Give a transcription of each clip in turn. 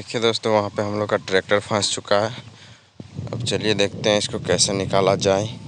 देखिए दोस्तों वहाँ पे हम लोग का ट्रैक्टर फंस चुका है। अब चलिए देखते हैं इसको कैसे निकाला जाए।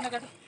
Karena